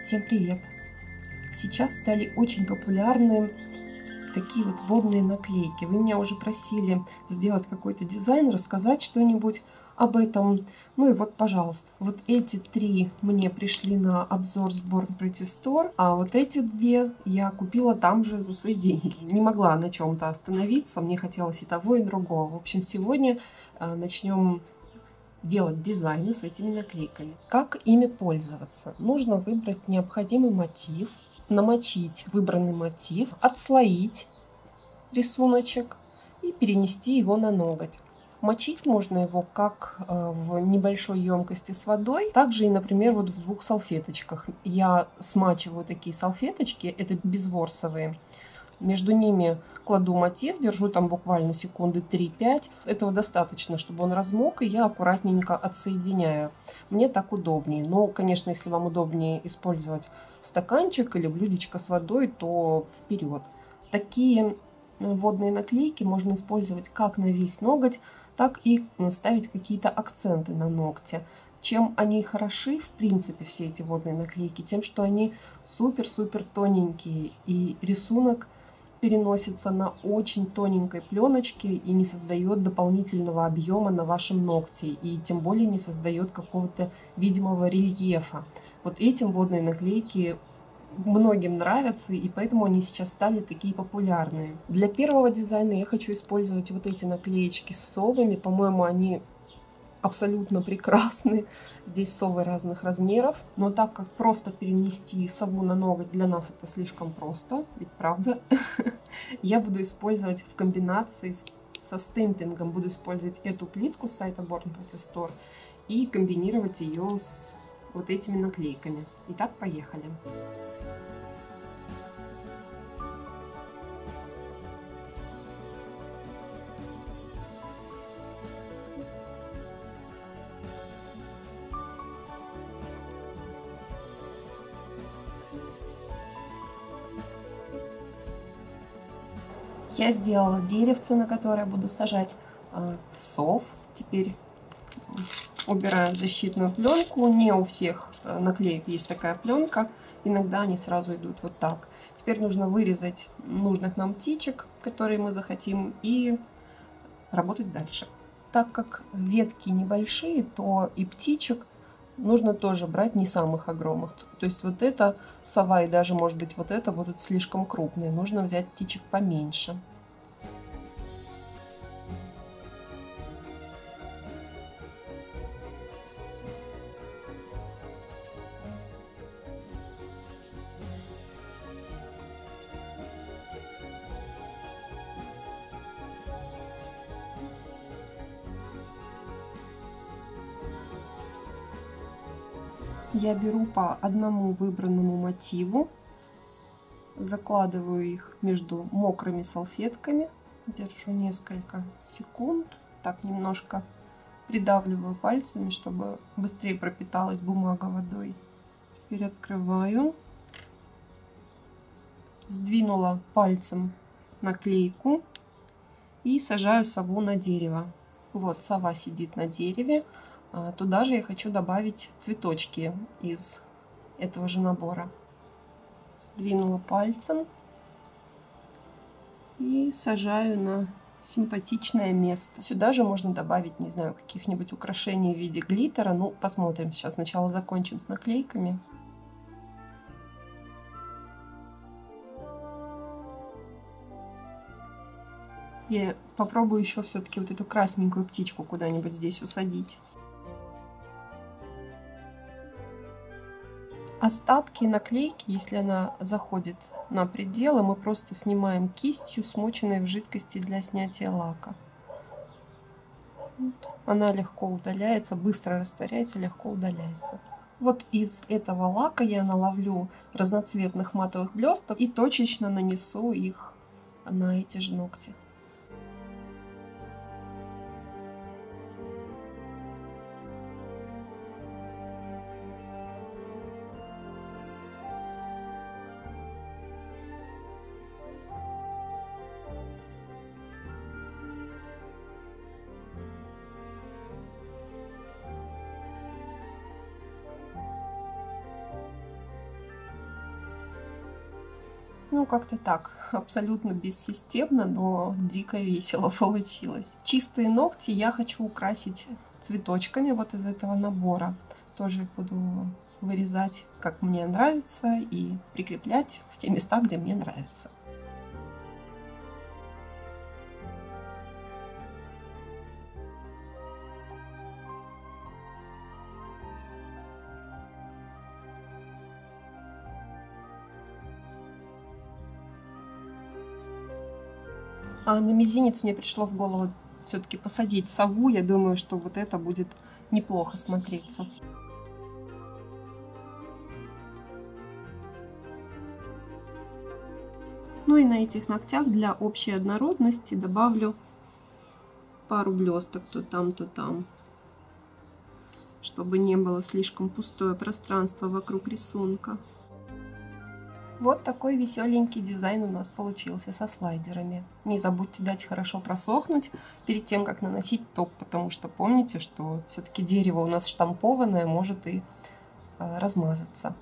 Всем привет! Сейчас стали очень популярны такие вот водные наклейки. Вы меня уже просили сделать какой-то дизайн, рассказать что-нибудь об этом. Ну и вот, пожалуйста. Вот эти три мне пришли на обзор с Born Pretty Store, а вот эти две я купила там же за свои деньги. Не могла на чем-то остановиться, мне хотелось и того, и другого. В общем, сегодня начнем делать дизайны с этими наклейками. Как ими пользоваться? Нужно выбрать необходимый мотив, намочить выбранный мотив, отслоить рисуночек и перенести его на ноготь. Мочить можно его как в небольшой емкости с водой, также и, например, вот в двух салфеточках. Я смачиваю такие салфеточки, это безворсовые. Между ними кладу мотив, держу там буквально секунды 3-5. Этого достаточно, чтобы он размок, и я аккуратненько отсоединяю. Мне так удобнее. Но, конечно, если вам удобнее использовать стаканчик или блюдечко с водой, то вперед. Такие водные наклейки можно использовать как на весь ноготь, так и ставить какие-то акценты на ногте. Чем они хороши, в принципе, все эти водные наклейки? Тем, что они супер-супер тоненькие, и рисунок переносится на очень тоненькой пленочке и не создает дополнительного объема на вашем ногте, и тем более не создает какого-то видимого рельефа. Вот этим водные наклейки многим нравятся, и поэтому они сейчас стали такие популярные. Для первого дизайна я хочу использовать вот эти наклеечки с совами. По-моему, они абсолютно прекрасны. Здесь совы разных размеров. Но так как просто перенести сову на ноготь для нас это слишком просто, ведь правда, я буду использовать в комбинации со стемпингом. Буду использовать эту плитку с сайта Born Pretty Store и комбинировать ее с вот этими наклейками. Итак, поехали. Я сделала деревце, на которое буду сажать сов. Теперь убираю защитную пленку. Не у всех наклеек есть такая пленка. Иногда они сразу идут вот так. Теперь нужно вырезать нужных нам птичек, которые мы захотим, и работать дальше. Так как ветки небольшие, то и птичек нужно тоже брать не самых огромных. То есть вот эта сова и даже, может быть, вот это будут слишком крупные. Нужно взять птичек поменьше. Я беру по одному выбранному мотиву, закладываю их между мокрыми салфетками, держу несколько секунд, так немножко придавливаю пальцами, чтобы быстрее пропиталась бумага водой. Теперь открываю, сдвинула пальцем наклейку и сажаю сову на дерево. Вот сова сидит на дереве. Туда же я хочу добавить цветочки из этого же набора. Сдвинула пальцем и сажаю на симпатичное место. Сюда же можно добавить, не знаю, каких-нибудь украшений в виде глиттера. Ну, посмотрим сейчас. Сначала закончим с наклейками. Я попробую еще все-таки вот эту красненькую птичку куда-нибудь здесь усадить. Остатки наклейки, если она заходит на пределы, мы просто снимаем кистью, смоченной в жидкости для снятия лака. Она легко удаляется, быстро растворяется, легко удаляется. Вот из этого лака я наловлю разноцветных матовых блесток и точечно нанесу их на эти же ногти. Ну, как-то так, абсолютно бессистемно, но дико весело получилось. Чистые ногти я хочу украсить цветочками вот из этого набора. Тоже буду вырезать, как мне нравится, и прикреплять в те места, где мне нравится. А на мизинец мне пришло в голову все-таки посадить сову. Я думаю, что вот это будет неплохо смотреться. Ну и на этих ногтях для общей однородности добавлю пару блесток то там, чтобы не было слишком пустое пространство вокруг рисунка. Вот такой веселенький дизайн у нас получился со слайдерами. Не забудьте дать хорошо просохнуть перед тем, как наносить топ, потому что помните, что все-таки дерево у нас штампованное, может и размазаться.